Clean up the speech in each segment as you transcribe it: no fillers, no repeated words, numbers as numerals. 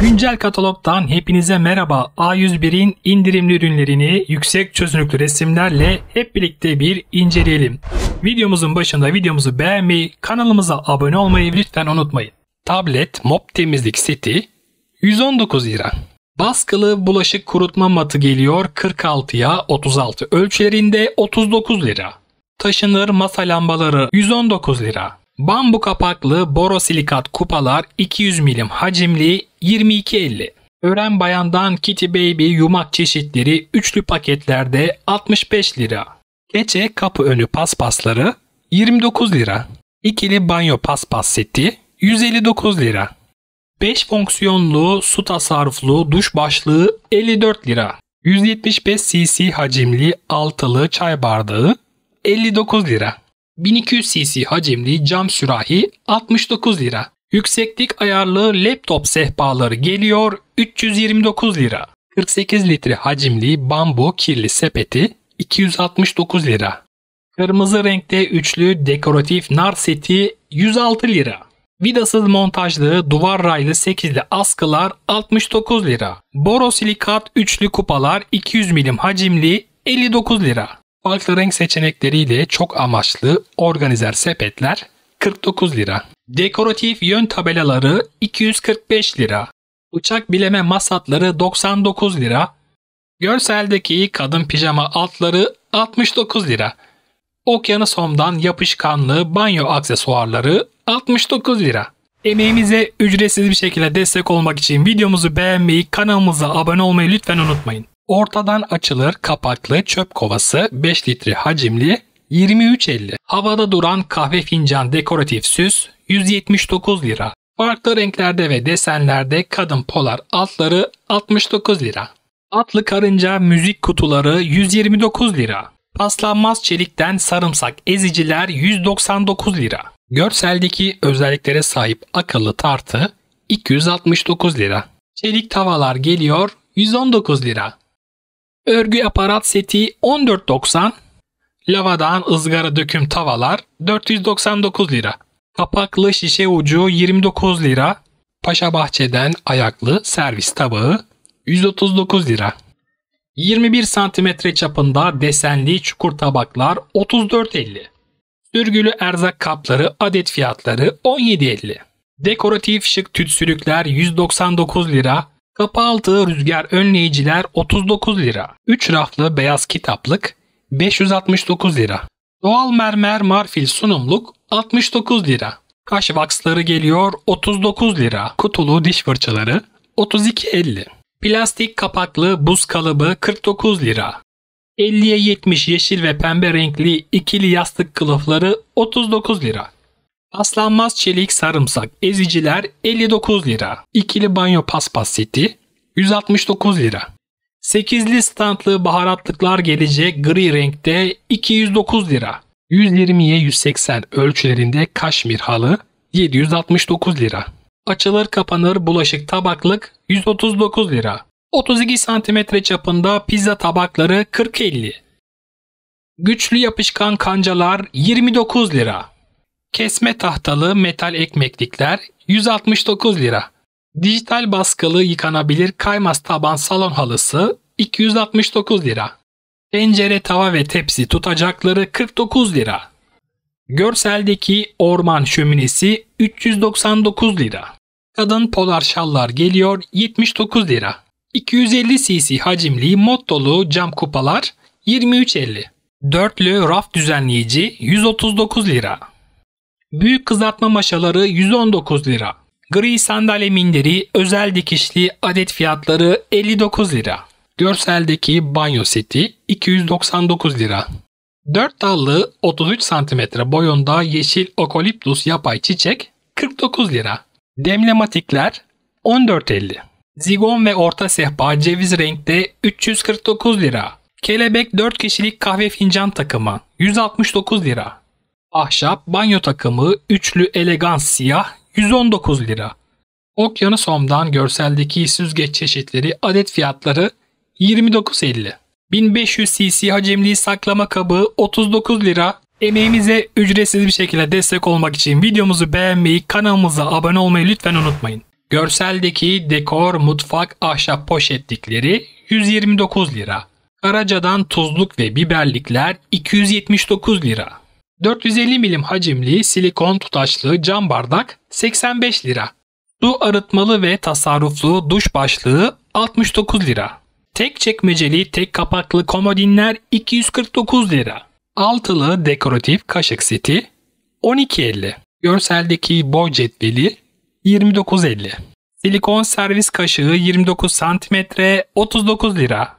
Güncel katalogdan hepinize merhaba. A101'in indirimli ürünlerini yüksek çözünürlüklü resimlerle hep birlikte bir inceleyelim. Videomuzun başında videomuzu beğenmeyi, kanalımıza abone olmayı lütfen unutmayın. Tablet mop temizlik seti 119 lira. Baskılı bulaşık kurutma matı geliyor 46'ya 36 ölçülerinde 39 lira. Taşınır masa lambaları 119 lira. Bambu kapaklı borosilikat kupalar 200 milim hacimli 22.50. Ören Bayan'dan Kitty Baby yumak çeşitleri üçlü paketlerde 65 lira. Keçe kapı önü paspasları 29 lira. İkili banyo paspas seti 159 lira. 5 fonksiyonlu su tasarruflu duş başlığı 54 lira. 175 cc hacimli altılı çay bardağı 59 lira. 1200 cc hacimli cam sürahi 69 lira. Yükseklik ayarlı laptop sehpaları geliyor 329 lira. 48 litre hacimli bambu kirli sepeti 269 lira. Kırmızı renkte üçlü dekoratif nar seti 106 lira. Vidasız montajlı duvar raylı 8'li askılar 69 lira. Borosilikat üçlü kupalar 200 milim hacimli 59 lira. Farklı renk seçenekleriyle çok amaçlı organizer sepetler 49 lira. Dekoratif yön tabelaları 245 lira. Uçak bileme masatları 99 lira. Görseldeki kadın pijama altları 69 lira. Okyanus Home'dan yapışkanlı banyo aksesuarları 69 lira. Emeğimize ücretsiz bir şekilde destek olmak için videomuzu beğenmeyi, kanalımıza abone olmayı lütfen unutmayın. Ortadan açılır kapaklı çöp kovası 5 litre hacimli 23.50. Havada duran kahve fincan dekoratif süs 179 lira. Farklı renklerde ve desenlerde kadın polar altları 69 lira. Atlı karınca müzik kutuları 129 lira. Paslanmaz çelikten sarımsak eziciler 199 lira. Görseldeki özelliklere sahip akıllı tartı 269 lira. Çelik tavalar geliyor 119 lira. Örgü aparat seti 14.90. Lavadan ızgara döküm tavalar 499 lira. Kapaklı şişe ucu 29 lira. Paşabahçe'den ayaklı servis tabağı 139 lira. 21 cm çapında desenli çukur tabaklar 34.50. Sürgülü erzak kapları adet fiyatları 17.50. Dekoratif şık tütsülükler 199 lira. Kapı altı rüzgar önleyiciler 39 lira. 3 raflı beyaz kitaplık 569 lira. Doğal mermer marfil sunumluk 69 lira. Kaş vaksları geliyor 39 lira. Kutulu diş fırçaları 32.50. Plastik kapaklı buz kalıbı 49 lira. 50'ye 70 yeşil ve pembe renkli ikili yastık kılıfları 39 lira. Paslanmaz çelik sarımsak eziciler 59 lira. İkili banyo paspas seti 169 lira. 8'li standlı baharatlıklar gelecek gri renkte 209 lira. 120'ye 180 ölçülerinde kaşmir halı 769 lira. Açılır kapanır bulaşık tabaklık 139 lira. 32 cm çapında pizza tabakları 40-50. Güçlü yapışkan kancalar 29 lira. Kesme tahtalı metal ekmeklikler 169 lira. Dijital baskılı yıkanabilir kaymaz taban salon halısı 269 lira. Tencere tava ve tepsi tutacakları 49 lira. Görseldeki orman şöminesi 399 lira. Kadın polar şallar geliyor 79 lira. 250 cc hacimli mod dolu cam kupalar 23.50. Dörtlü raf düzenleyici 139 lira. Büyük kızartma maşaları 119 lira. Gri sandalye minderi özel dikişli adet fiyatları 59 lira. Görseldeki banyo seti 299 lira. 4 dallı 33 cm boyunda yeşil okoliptus yapay çiçek 49 lira. Demlematikler 14.50. Zigon ve orta sehpa ceviz renkte 349 lira. Kelebek 4 kişilik kahve fincan takımı 169 lira. Ahşap banyo takımı üçlü elegans siyah 119 lira. Okyanus Home'dan görseldeki süzgeç çeşitleri adet fiyatları 29.50. 1500 cc hacimli saklama kabı 39 lira. Emeğimize ücretsiz bir şekilde destek olmak için videomuzu beğenmeyi, kanalımıza abone olmayı lütfen unutmayın. Görseldeki dekor, mutfak, ahşap poşetlikleri 129 lira. Karaca'dan tuzluk ve biberlikler 279 lira. 450 milim hacimli silikon tutaçlı cam bardak 85 lira. Su arıtmalı ve tasarruflu duş başlığı 69 lira. Tek çekmeceli tek kapaklı komodinler 249 lira. Altılı dekoratif kaşık seti 12.50. Görseldeki boy cetveli 29.50. Silikon servis kaşığı 29 cm 39 lira.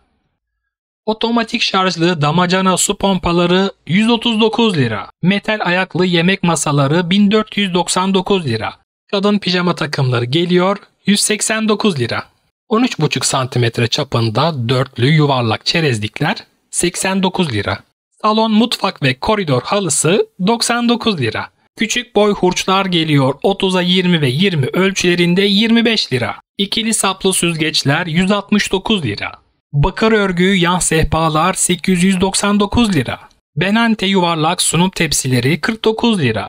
Otomatik şarjlı damacana su pompaları 139 lira. Metal ayaklı yemek masaları 1499 lira. Kadın pijama takımları geliyor 189 lira. 13,5 cm çapında dörtlü yuvarlak çerezlikler 89 lira. Salon, mutfak ve koridor halısı 99 lira. Küçük boy hurçlar geliyor 30'a 20 ve 20 ölçülerinde 25 lira. İkili saplı süzgeçler 169 lira. Bakır örgü yan sehpalar 899 lira. Benante yuvarlak sunum tepsileri 49 lira.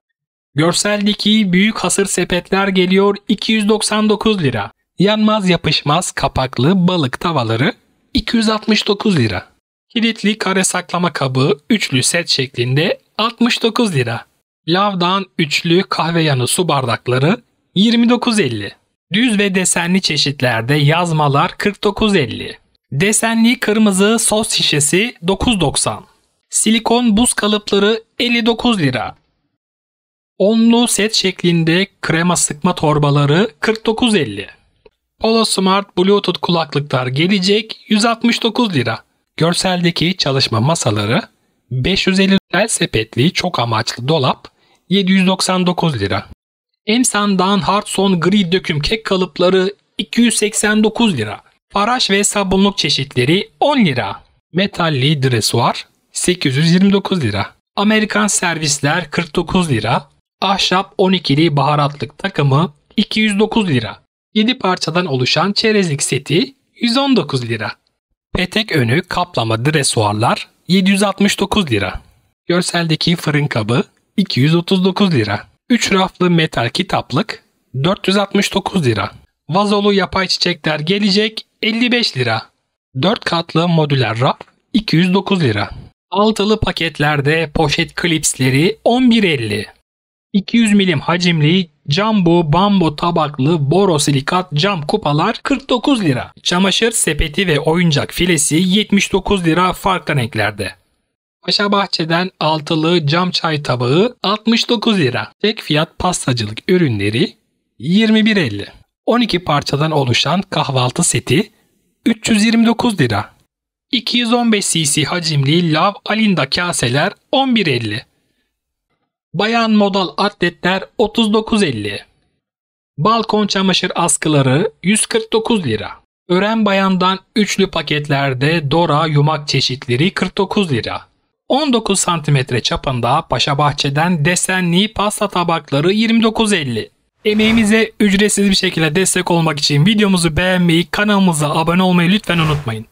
Görseldeki büyük hasır sepetler geliyor 299 lira. Yanmaz yapışmaz kapaklı balık tavaları 269 lira. Kilitli kare saklama kabı üçlü set şeklinde 69 lira. Lav'dan üçlü kahve yanı su bardakları 29.50. Düz ve desenli çeşitlerde yazmalar 49.50. Desenli kırmızı sos şişesi 9.90. Silikon buz kalıpları 59 lira. Onlu set şeklinde krema sıkma torbaları 49.50. Polo Smart Bluetooth kulaklıklar gelecek 169 lira. Görseldeki çalışma masaları 550 tel sepetli çok amaçlı dolap 799 lira. Emsan Dan Hardson gri döküm kek kalıpları 289 lira. Faraş ve sabunluk çeşitleri 10 lira. Metalli dresuar 829 lira. Amerikan servisler 49 lira. Ahşap 12'li baharatlık takımı 209 lira. 7 parçadan oluşan çerezlik seti 119 lira. Petek önü kaplama dresuarlar 769 lira. Görseldeki fırın kabı 239 lira. 3 raflı metal kitaplık 469 lira. Vazolu yapay çiçekler gelecek 55 lira. 4 katlı modüler raf 209 lira. Altılı paketlerde poşet klipsleri 11.50. 200 milim hacimli jumbo bambu tabaklı borosilikat cam kupalar 49 lira. Çamaşır sepeti ve oyuncak filesi 79 lira farklı renklerde. Paşabahçe'den altılı cam çay tabağı 69 lira. Tek fiyat pastacılık ürünleri 21.50. 12 parçadan oluşan kahvaltı seti 329 lira. 215 cc hacimli Lav Alinda kaseler 11.50. Bayan modal atletler 39.50. Balkon çamaşır askıları 149 lira. Ören Bayan'dan üçlü paketlerde Dora yumak çeşitleri 49 lira. 19 cm çapında Paşabahçe'den desenli pasta tabakları 29.50. Emeğimize ücretsiz bir şekilde destek olmak için videomuzu beğenmeyi, kanalımıza abone olmayı lütfen unutmayın.